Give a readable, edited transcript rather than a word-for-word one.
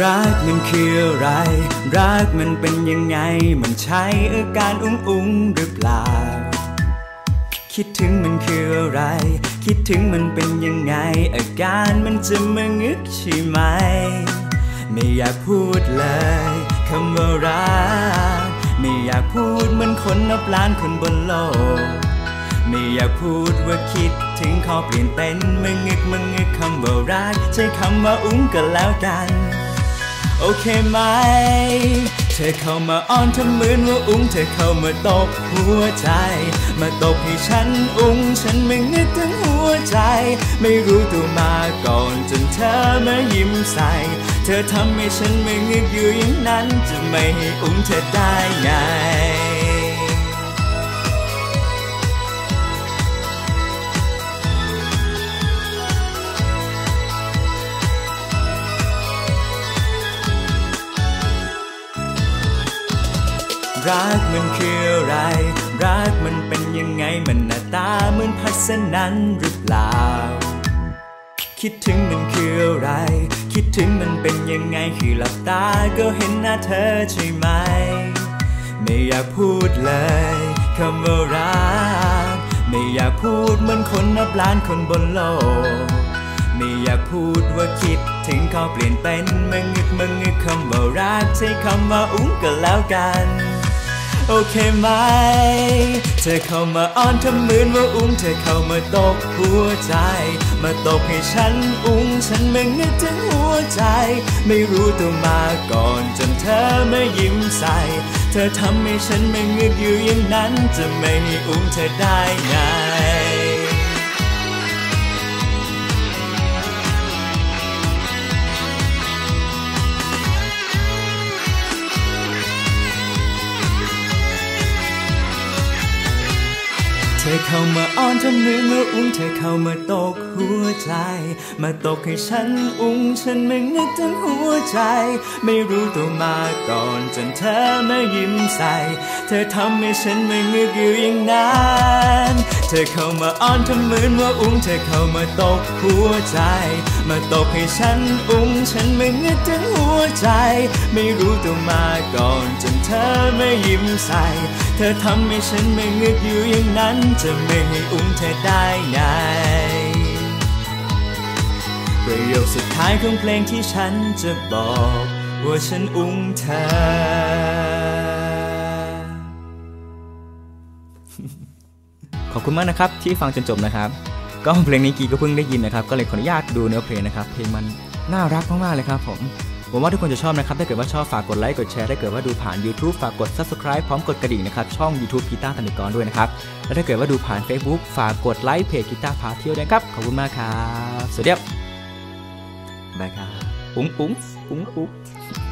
รักมันคืออะไรรักมันเป็นยังไงมันใช้อาการอุ้งหรือเปล่าคิดถึงมันคืออะไรคิดถึงมันเป็นยังไงอาการมันจะมึนงึกใช่ไหมไม่อยากพูดเลยคำว่ารักไม่อยากพูดเหมือนคนนับล้านคนบนโลกไม่อยากพูดว่าคิดถึงขอเปลี่ยนเป็นมึงงึกคำว่ารักใช้คำว่าอุ้งก็แล้วกันโอเคไหมเธอเข้ามาอ้อนทำเหมือนว่าอุ้งเธอเข้ามาตบหัวใจมาตบให้ฉันอุ้งฉันมึงงึกทั้งหัวใจไม่รู้ตัวมาก่อนจนเธอมายิ้มใส่เธอทำให้ฉันมึงงึกอยู่อย่างนั้นจะไม่ให้อุ้งเธอได้ไงรักมันคืออะไรรักมันเป็นยังไงมันหน้าตาเหมือนพัสนันหรือเปล่าคิดถึงมันคืออะไรคิดถึงมันเป็นยังไงคือหลับตาก็เห็นหน้าเธอใช่ไหมไม่อยากพูดเลยคำว่ารักไม่อยากพูดเหมือนคนนับล้านคนบนโลกไม่อยากพูดว่าคิดถึงเขาเปลี่ยนเป็นมึงงึกคำว่ารักใช้คำว่าอุ้งก็แล้วกันโอเคไหมเธอเข้ามาอ้อนทำเหมือนว่าอุ้งเธอเข้ามาตบหัวใจมาตบให้ฉันอุ้งฉันมึงนึกถึงหัวใจไม่รู้ตัวมาก่อนจนเธอไม่ยิ้มใส่เธอทำให้ฉันมึงนึกอยู่อย่างนั้นจะไม่ให้อุ้งเธอได้ไงเธอเข้ามาอ้อนทำเหมือนว่าอุ้งเธอเข้ามาตกหัวใจมาตกให้ฉันอุ้งฉันมึงนึกทั้งหัวใจไม่รู้ตัวมาก่อนจนเธอมายิ้มใส่เธอทำให้ฉันมึงนึกอยู่อย่างนั้นเธอเข้ามาอ้อนทำเหมือนว่าอุ้งเธอเข้ามาตกหัวใจมาตกให้ฉันอุ้งฉันมึงนึกทั้งหัวใจไม่รู้ตัวมาก่อนจนเธอมายิ้มใส่เธอทำให้ฉันมึงนึกอยู่อย่างนั้นจะไม่ให้อุ้มเธอได้ไงประโยคสุดท้ายของเพลงที่ฉันจะบอกว่าฉันอุ้มเธอขอบคุณมากนะครับที่ฟังจนจบนะครับก็เพลงนี้กีก็เพิ่งได้ยินนะครับก็เลยขออนุญาตดูเนื้อเพลงนะครับเพลงมันน่ารักมากๆเลยครับผมหวังว่าทุกคนจะชอบนะครับถ้าเกิดว่าชอบฝากกดไลค์กดแชร์ถ้าเกิดว่าดูผ่าน YouTube ฝากกด Subscribe พร้อมกดกระดิ่งนะครับช่อง YouTube กีตาร์ธนิกรด้วยนะครับและถ้าเกิดว่าดูผ่าน Facebook ฝากกดไลค์เพจกีตาร์พาเที่ยวด้วยครับขอบคุณมากครับสวัสดีครับบายครับปุ้ง